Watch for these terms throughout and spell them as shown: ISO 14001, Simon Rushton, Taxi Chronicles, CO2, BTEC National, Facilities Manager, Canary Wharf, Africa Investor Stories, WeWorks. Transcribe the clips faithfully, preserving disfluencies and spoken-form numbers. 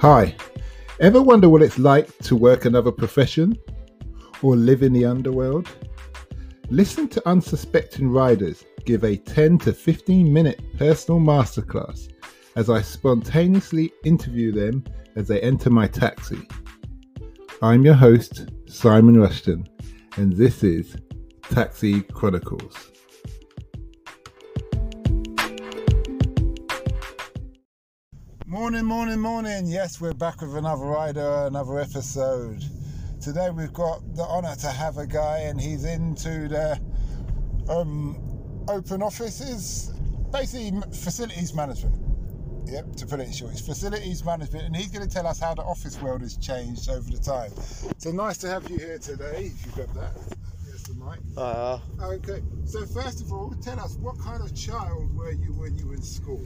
Hi, ever wonder what it's like to work another profession or live in the underworld? Listen to unsuspecting riders give a ten to fifteen minute personal masterclass as I spontaneously interview them as they enter my taxi. I'm your host, Simon Rushton, and this is Taxi Chronicles. Morning, morning, morning. Yes, we're back with another rider, another episode. Today we've got the honour to have a guy, and he's into the um, open offices, basically facilities management. Yep, to put it in short, it's facilities management, and he's going to tell us how the office world has changed over the time. So nice to have you here today, if you've got that. Yes, the mic. Uh, okay, so first of all, tell us, what kind of child were you when you were in school?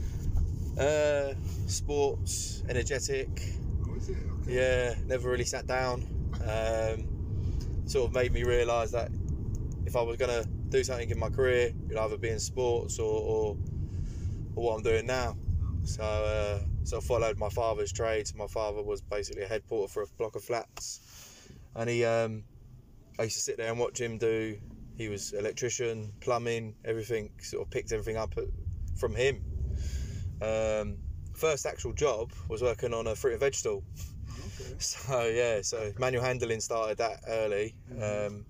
Uh, sports, energetic. Oh, is it? Okay. Yeah, never really sat down. Um, sort of made me realise that if I was going to do something in my career, it'd either be in sports or, or, or what I'm doing now. So, uh, so I followed my father's trade. My father was basically a head porter for a block of flats, and he, um, I used to sit there and watch him do. He was electrician, plumbing, everything. Sort of picked everything up at, from him. Um, first actual job was working on a fruit and veg stall. Okay. So yeah, so manual handling started that early. Mm-hmm. Um,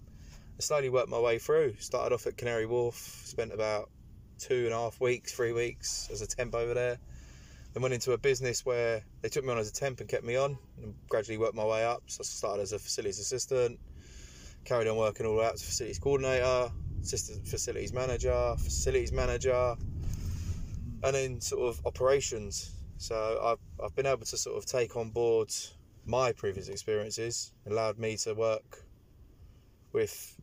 I slowly worked my way through. Started off at Canary Wharf, spent about two and a half weeks, three weeks as a temp over there. Then went into a business where they took me on as a temp and kept me on, and gradually worked my way up. So I started as a facilities assistant, carried on working all the way up to facilities coordinator, assistant facilities manager, facilities manager. And then sort of operations. So I've, I've been able to sort of take on board my previous experiences, allowed me to work with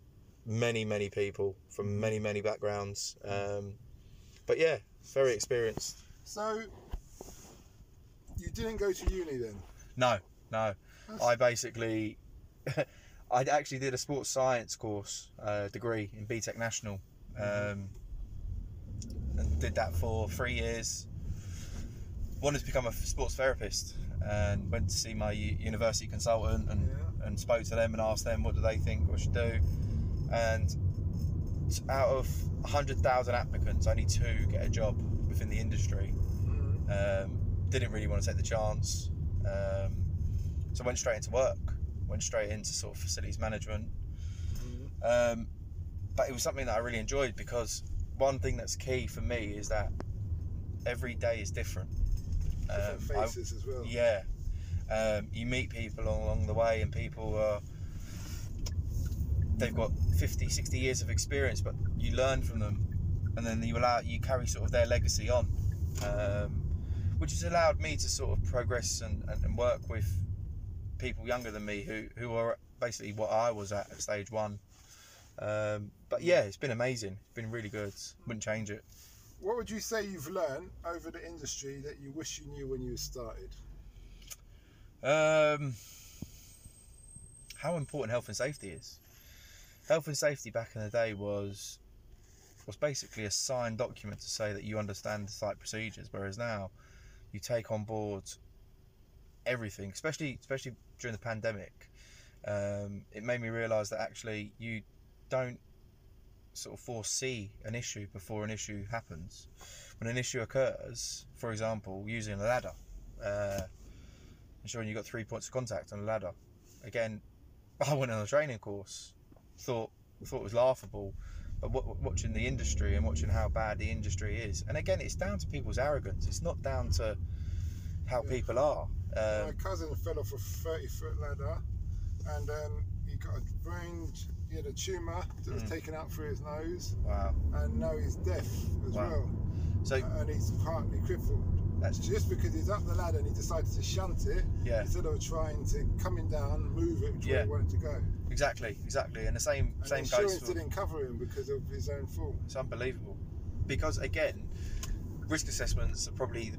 many, many people from many, many backgrounds. Um, but yeah, very experienced. So you didn't go to uni then? No, no. That's... I basically, I actually did a sports science course, uh, degree in B TEC National. Um, and did that for three years. Wanted to become a sports therapist, and went to see my university consultant and, yeah. and spoke to them and asked them what do they think I should do. And out of one hundred thousand applicants, only two get a job within the industry. Mm-hmm. Um, didn't really want to take the chance. Um, so went straight into work, went straight into sort of facilities management. Mm-hmm. Um, but it was something that I really enjoyed, because one thing that's key for me is that every day is different. Um, different faces I, as well. Yeah. Um, you meet people along the way, and people are, they've got fifty, sixty years of experience, but you learn from them, and then you allow, you carry sort of their legacy on, um, which has allowed me to sort of progress and, and, and work with people younger than me who, who are basically what I was at, at stage one. Um, but yeah, it's been amazing. It's been really good. Wouldn't change it. What would you say you've learned over the industry that you wish you knew when you started? Um, how important health and safety is. Health and safety back in the day was was basically a signed document to say that you understand the site procedures, whereas now you take on board everything, especially especially during the pandemic. Um, it made me realise that actually you don't sort of foresee an issue before an issue happens. When an issue occurs, for example, using a ladder, uh, ensuring you've got three points of contact on a ladder. Again, I went on a training course, thought thought it was laughable, but w- watching the industry and watching how bad the industry is, and again, it's down to people's arrogance. It's not down to how yeah. people are. Um, My cousin fell off a thirty foot ladder, and um, he got a brain. He had a tumour that was mm. taken out through his nose. Wow. And now he's deaf as wow. well. So, uh, and he's partly crippled. That's just because he's up the ladder and he decided to shunt it yeah. instead of trying to come him down, move it, which yeah. way he wanted to go. Exactly, exactly. And the same, and same goes for... And insurance didn't cover him because of his own fault. It's unbelievable. Because again, risk assessments are probably the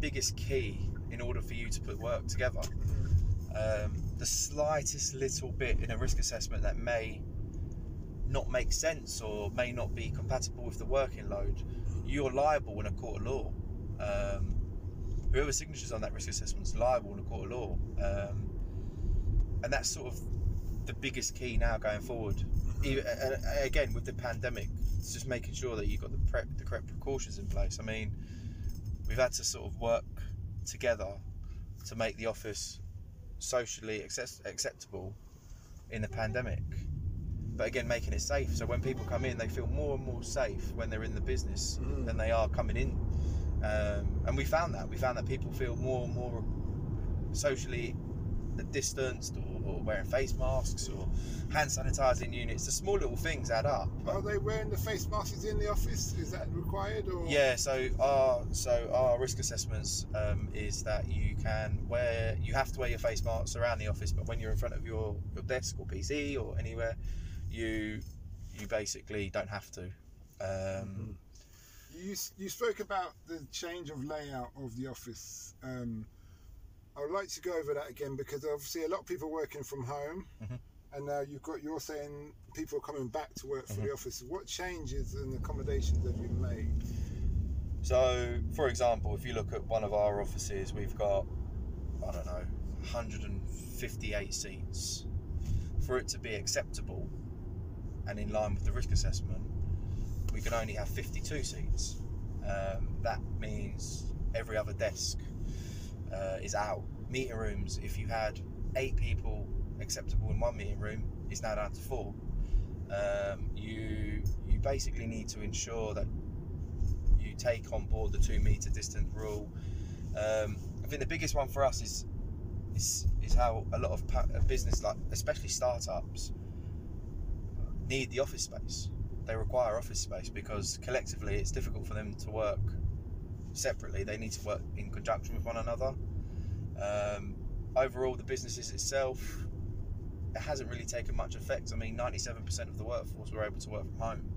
biggest key in order for you to put work together. Mm. Um, the slightest little bit in a risk assessment that may not make sense or may not be compatible with the working load, you're liable in a court of law. Um, whoever's signatures on that risk assessment is liable in a court of law. Um, and that's sort of the biggest key now going forward. Mm-hmm. Even, uh, again, with the pandemic, it's just making sure that you've got the, prep, the correct precautions in place. I mean, we've had to sort of work together to make the office socially access- acceptable in the pandemic. But again, making it safe, so when people come in they feel more and more safe when they're in the business mm. than they are coming in, um, and we found that we found that people feel more and more socially distanced, or, or wearing face masks or hand sanitising units. The small little things add up. Are they wearing the face masks in the office? Is that required? Or yeah, so our so our risk assessments um, is that you can wear you have to wear your face masks around the office, but when you're in front of your, your desk or P C or anywhere, you you basically don't have to. Um, you you spoke about the change of layout of the office. Um, I would like to go over that again, because obviously a lot of people working from home, mm-hmm. and now you've got you're saying people are coming back to work for mm-hmm. the office. What changes and accommodations have you made? So, for example, if you look at one of our offices, we've got I don't know one hundred fifty-eight seats. For it to be acceptable and in line with the risk assessment, we can only have fifty-two seats. Um, that means every other desk uh, is out. Meeting rooms, if you had eight people acceptable in one meeting room, is now down to four. Um, you you basically need to ensure that you take on board the two metre distance rule. Um, I think the biggest one for us is is, is how a lot of pa- business, like especially startups, need the office space. They require office space because collectively it's difficult for them to work separately. They need to work in conjunction with one another. Um, overall, the businesses itself, it hasn't really taken much effect. I mean, ninety-seven percent of the workforce were able to work from home.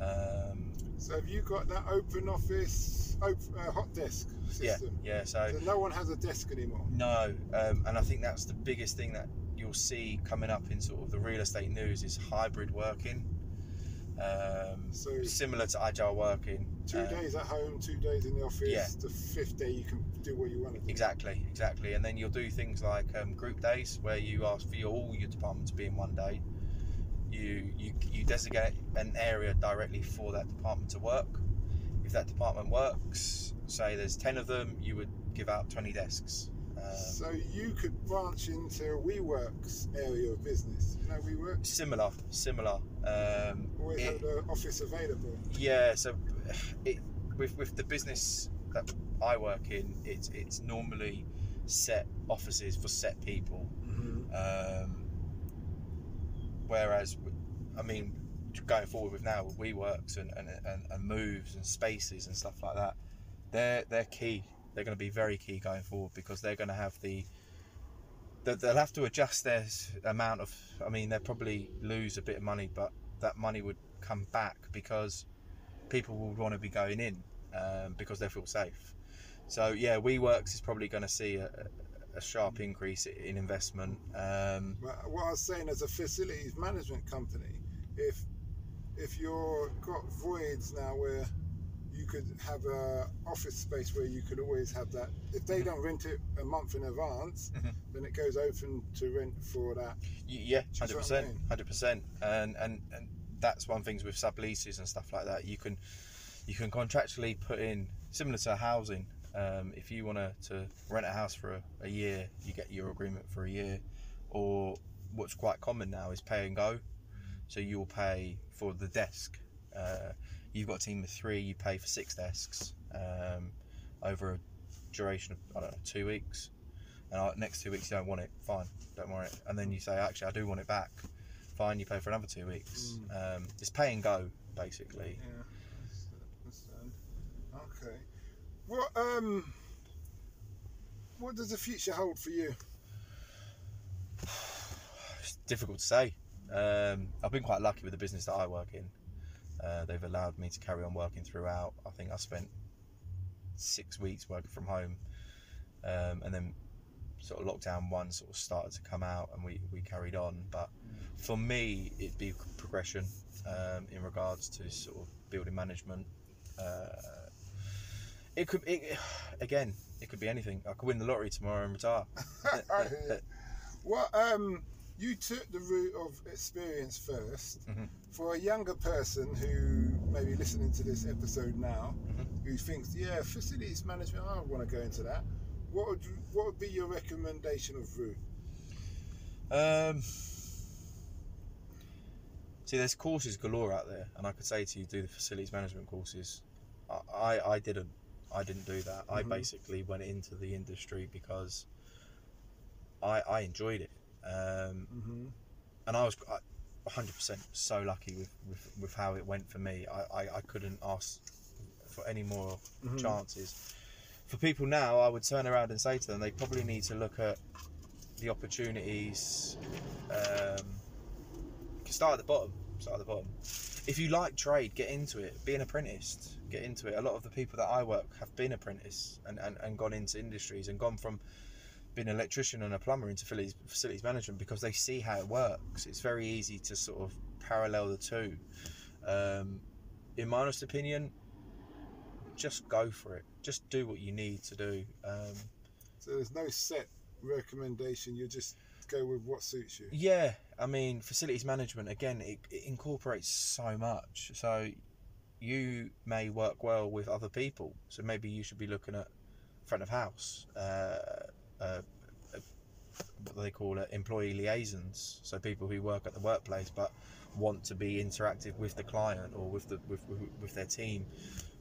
Um, so have you got that open office, open, uh, hot desk system? Yeah, yeah. So, so no one has a desk anymore? No, um, and I think that's the biggest thing that you'll see coming up in sort of the real estate news is hybrid working, um, so similar to agile working. Two um, days at home, two days in the office. Yeah. The fifth day you can do what you want to do. Exactly, exactly. And then you'll do things like um, group days where you ask for your, all your department to be in one day. You, you you designate an area directly for that department to work. If that department works, say there's ten of them, you would give out twenty desks. Um, so you could branch into WeWorks area of business. You know WeWorks? Similar, similar. Um, Always it, have an office available. Yeah, so it, with with the business that I work in, it's it's normally set offices for set people. Mm-hmm. Um, whereas, I mean, going forward with now with WeWorks and, and, and, and moves and spaces and stuff like that, they're they're key. They're going to be very key going forward because they're going to have the, they'll have to adjust their amount of, I mean, they'll probably lose a bit of money, but that money would come back because people would want to be going in um, because they feel safe. So yeah, WeWorks is probably going to see a, a sharp increase in investment. Um, what I was saying as a facilities management company, if if you've got voids now where you could have a office space where you could always have that. If they don't rent it a month in advance, mm-hmm. then it goes open to rent for that. Yeah, one hundred percent, one hundred percent. And and and that's one thing with subleases and stuff like that. You can you can contractually put in, similar to housing. Um, if you want to to rent a house for a, a year, you get your agreement for a year. Or what's quite common now is pay and go. So you'll pay for the desk. Uh, you've got a team of three, you pay for six desks um, over a duration of, I don't know, two weeks. And uh, next two weeks you don't want it, fine, don't worry. And then you say, actually, I do want it back. Fine, you pay for another two weeks. Mm. Um, it's pay and go, basically. Yeah, that's, that's okay. What, um, what does the future hold for you? It's difficult to say. Um, I've been quite lucky with the business that I work in. Uh, they've allowed me to carry on working throughout. I think I spent six weeks working from home, um, and then sort of lockdown one sort of started to come out, and we, we carried on. But for me, it'd be progression um, in regards to sort of building management. Uh, it could, it, again, It could be anything. I could win the lottery tomorrow and retire. Well, um, you took the route of experience first. Mm-hmm. For a younger person who may be listening to this episode now, mm-hmm. who thinks, yeah, facilities management, I want to go into that. What would you, what would be your recommendation of route? Um, see, there's courses galore out there, and I could say to you, do the facilities management courses. I, I, I didn't. I didn't do that. Mm-hmm. I basically went into the industry because I I enjoyed it. Um, mm-hmm. And I was one hundred percent so lucky with, with, with how it went for me. I, I, I couldn't ask for any more mm-hmm. chances. For people now, I would turn around and say to them, they probably need to look at the opportunities. Um, start at the bottom. Start at the bottom. If you like trade, get into it. Be an apprentice. Get into it. A lot of the people that I work have been apprentice and, and, and gone into industries and gone from being an electrician and a plumber into facilities, facilities management because they see how it works. It's very easy to sort of parallel the two. Um, in my honest opinion, just go for it. Just do what you need to do. Um, so there's no set recommendation. You just go with what suits you. Yeah. I mean, facilities management, again, it, it incorporates so much. So you may work well with other people. So maybe you should be looking at front of house, uh, uh, what they call it, employee liaisons. So people who work at the workplace but want to be interactive with the client or with the with with, with their team.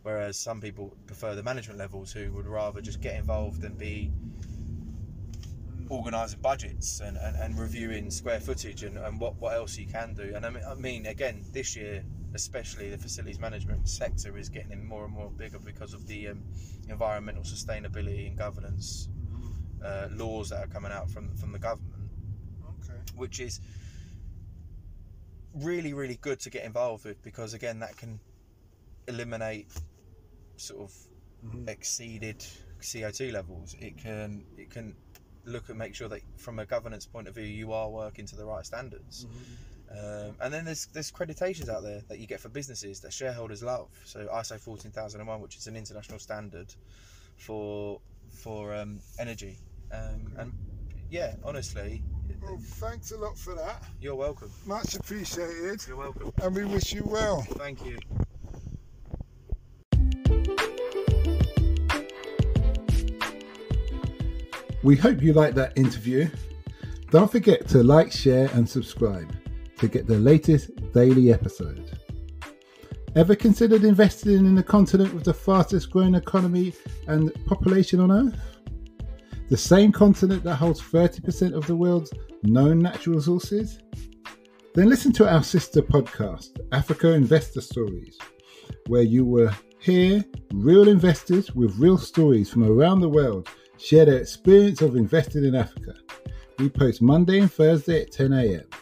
Whereas some people prefer the management levels who would rather just get involved and be organising budgets and, and, and reviewing square footage and, and what, what else you can do. And I mean, I mean, again, this year, especially the facilities management sector is getting more and more bigger because of the um, environmental sustainability and governance uh, laws that are coming out from, from the government, okay. which is really, really good to get involved with because, again, that can eliminate sort of mm-hmm. exceeded C O two levels. It can... It can look and make sure that from a governance point of view you are working to the right standards. Mm-hmm. um, and then there's there's accreditations out there that you get for businesses that shareholders love. So I S O fourteen thousand one, which is an international standard for for um, energy. Um, okay. And yeah, honestly. Well, thanks a lot for that. You're welcome. Much appreciated. You're welcome. And we wish you well. Thank you. We hope you liked that interview. Don't forget to like, share and subscribe to get the latest daily episode. Ever considered investing in a continent with the fastest growing economy and population on Earth? The same continent that holds thirty percent of the world's known natural resources? Then listen to our sister podcast, Africa Investor Stories, where you will hear real investors with real stories from around the world share their experience of investing in Africa. We post Monday and Thursday at ten a.m.